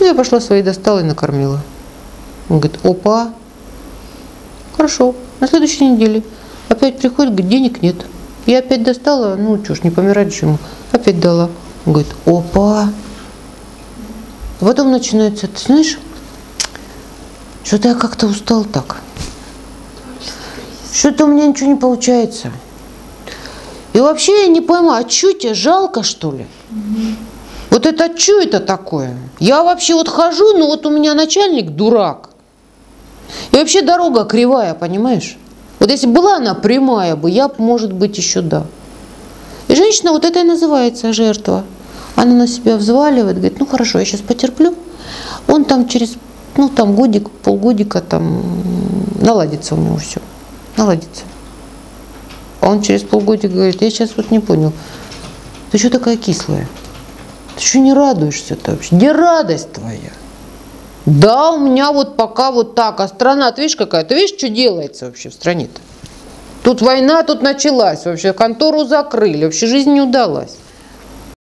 Ну, я пошла свои достала и накормила. Он говорит, опа, хорошо, на следующей неделе. Опять приходит, говорит, денег нет. Я опять достала, ну, чушь, не помирать же ему. Опять дала. Он говорит, опа. Потом начинается, ты знаешь, что-то я как-то устал так. Что-то у меня ничего не получается. И вообще я не пойму, а что тебе жалко, что ли? Вот это что это такое? Я вообще вот хожу, но вот у меня начальник дурак. И вообще дорога кривая, понимаешь? Вот если была она прямая бы, я бы, может быть, еще да. И женщина, вот это и называется жертва. Она на себя взваливает, говорит, ну хорошо, я сейчас потерплю. Он там через, ну там годик, полгодика там наладится у него все. Наладится. А он через полгодика говорит, я сейчас вот не понял, ты что такая кислая? Ты что не радуешься-то вообще? Где радость твоя? Да, у меня вот пока вот так, а страна-то видишь какая? Ты видишь, что делается вообще в стране-то? Тут война, тут началась вообще, контору закрыли, вообще жизнь не удалась.